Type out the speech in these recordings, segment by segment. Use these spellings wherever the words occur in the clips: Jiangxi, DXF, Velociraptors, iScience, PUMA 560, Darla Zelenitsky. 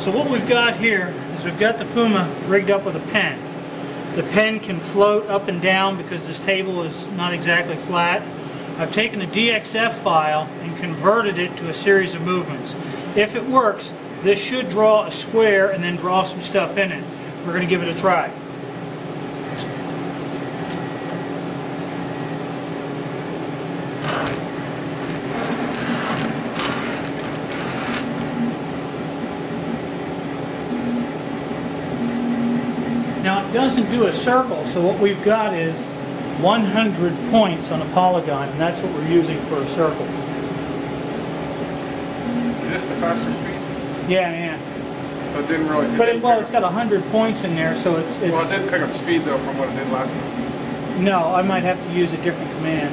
So what we've got here is we've got the Puma rigged up with a pen. The pen can float up and down because this table is not exactly flat. I've taken a DXF file and converted it to a series of movements. If it works, this should draw a square and then draw some stuff in it. We're going to give it a try. Now it doesn't do a circle, so what we've got is 100 points on a polygon, and that's what we're using for a circle. Is this the faster speed? Yeah. But it didn't really. But it's got 100 points in there, so it's. Well, it didn't pick up speed though from what it did last time. No, I might have to use a different command.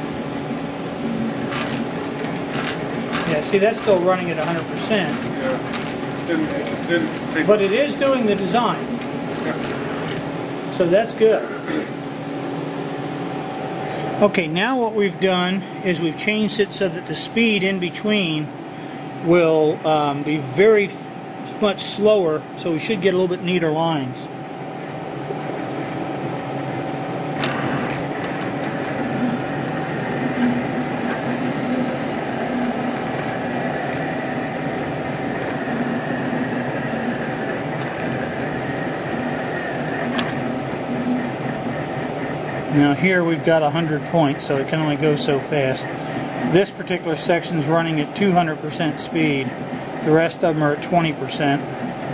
Yeah, see, that's still running at 100%. Yeah. It didn't take. But it is doing the design. Yeah. So that's good. Okay, now what we've done is we've changed it so that the speed in between will be very much slower, so we should get a little bit neater lines. Now here we've got 100 points, so it can only go so fast. This particular section's running at 200% speed. The rest of them are at 20%.